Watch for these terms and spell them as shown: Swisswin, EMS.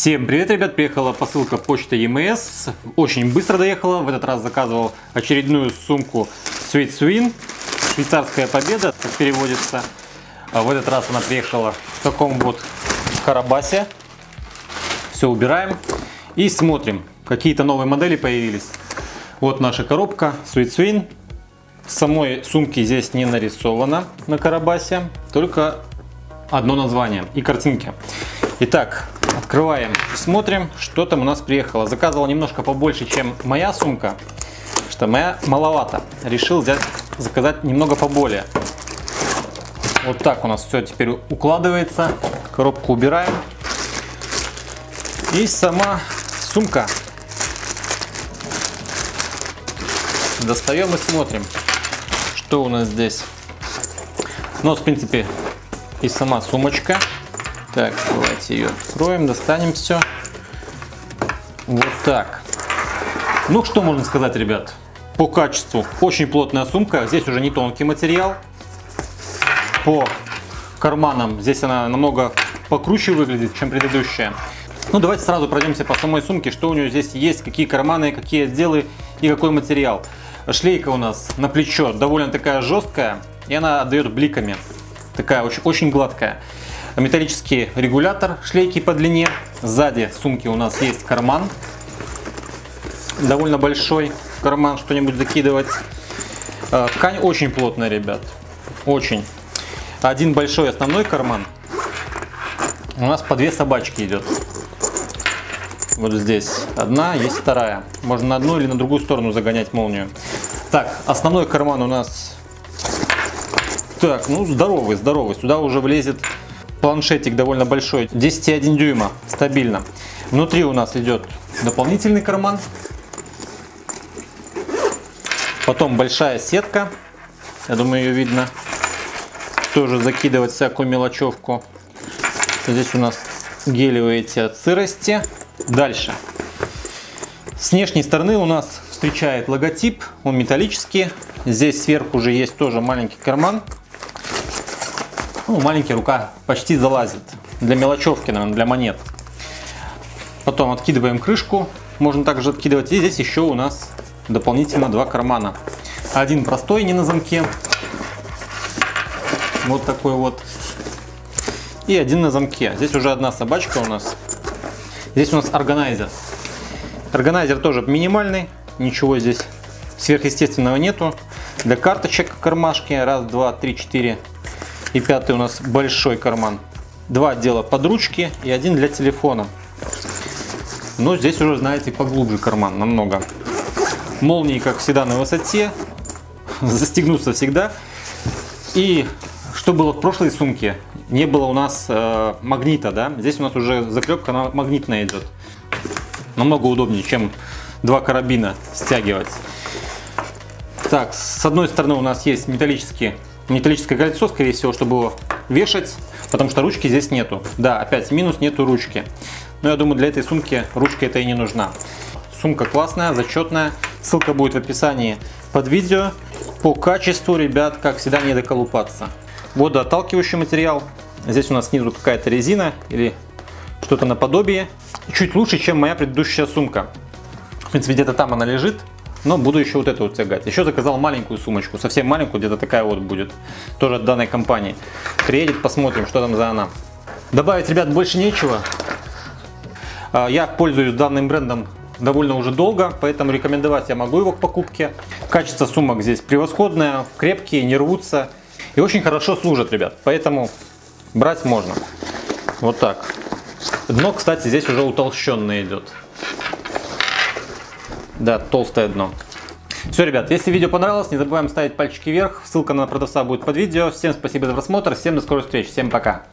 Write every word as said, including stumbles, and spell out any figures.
Всем привет, ребят! Приехала посылка почты и эм эс. Очень быстро доехала. В этот раз заказывал очередную сумку Swisswin. Швейцарская победа, как переводится. А в этот раз она приехала в таком вот карабасе. Все убираем и смотрим. Какие-то новые модели появились. Вот наша коробка Swisswin. Самой сумки здесь не нарисовано на карабасе. Только одно название и картинки. Итак, открываем, смотрим, что там у нас приехало. Заказывал немножко побольше, чем моя сумка, что моя маловато. Решил взять, заказать немного поболее. Вот так у нас все теперь укладывается. Коробку убираем. И сама сумка. Достаем и смотрим, что у нас здесь. Ну, в принципе, и сама сумочка. Так, давайте ее откроем, достанем все. Вот так. Ну, что можно сказать, ребят, по качеству. Очень плотная сумка. Здесь уже не тонкий материал. По карманам здесь она намного покруче выглядит, чем предыдущая. Ну, давайте сразу пройдемся по самой сумке, что у нее здесь есть, какие карманы, какие отделы и какой материал. Шлейка у нас на плечо довольно такая жесткая, и она отдает бликами. Такая очень, очень гладкая. Металлический регулятор шлейки по длине. Сзади сумки у нас есть карман. Довольно большой карман, что-нибудь закидывать. Ткань очень плотная, ребят. Очень. Один большой основной карман. У нас по две собачки идет. Вот здесь одна, есть вторая. Можно на одну или на другую сторону загонять молнию. Так, основной карман у нас... Так, ну здоровый, здоровый. Сюда уже влезет... Планшетик довольно большой, десять и одна десятая дюйма, стабильно. Внутри у нас идет дополнительный карман. Потом большая сетка, я думаю, ее видно. Тоже закидывать всякую мелочевку. Здесь у нас гелевые эти от сырости. Дальше. С внешней стороны у нас встречает логотип, он металлический. Здесь сверху уже есть тоже маленький карман. Ну, маленькая рука почти залазит. Для мелочевки, наверное, для монет. Потом откидываем крышку. Можно также откидывать. И здесь еще у нас дополнительно два кармана. Один простой, не на замке. Вот такой вот. И один на замке. Здесь уже одна собачка у нас. Здесь у нас органайзер. Органайзер тоже минимальный. Ничего здесь сверхъестественного нету. Для карточек кармашки. Раз, два, три, четыре. И пятый у нас большой карман. Два отдела под ручки и один для телефона. Но здесь уже, знаете, поглубже карман намного. Молнии, как всегда, на высоте. Застегнуться всегда. И что было в прошлой сумке, не было у нас э, магнита, да? Здесь у нас уже закрепка она магнитная идет. Намного удобнее, чем два карабина стягивать. Так, с одной стороны у нас есть металлические... Металлическое кольцо, скорее всего, чтобы его вешать, потому что ручки здесь нету. Да, опять минус, нету ручки. Но я думаю, для этой сумки ручка это и не нужна. Сумка классная, зачетная. Ссылка будет в описании под видео. По качеству, ребят, как всегда, не доколупаться. Водоотталкивающий материал. Здесь у нас снизу какая-то резина или что-то наподобие. Чуть лучше, чем моя предыдущая сумка. В принципе, где-то там она лежит. Но буду еще вот это вот тягать. Еще заказал маленькую сумочку, совсем маленькую, где-то такая вот будет. Тоже от данной компании. Приедет, посмотрим, что там за она. Добавить, ребят, больше нечего. Я пользуюсь данным брендом довольно уже долго, поэтому рекомендовать я могу его к покупке. Качество сумок здесь превосходное, крепкие, не рвутся. И очень хорошо служат, ребят, поэтому брать можно. Вот так. Дно, кстати, здесь уже утолщенное идет. Да, толстое дно. Все, ребят, если видео понравилось, не забываем ставить пальчики вверх. Ссылка на продавца будет под видео. Всем спасибо за просмотр, всем до скорых встреч, всем пока.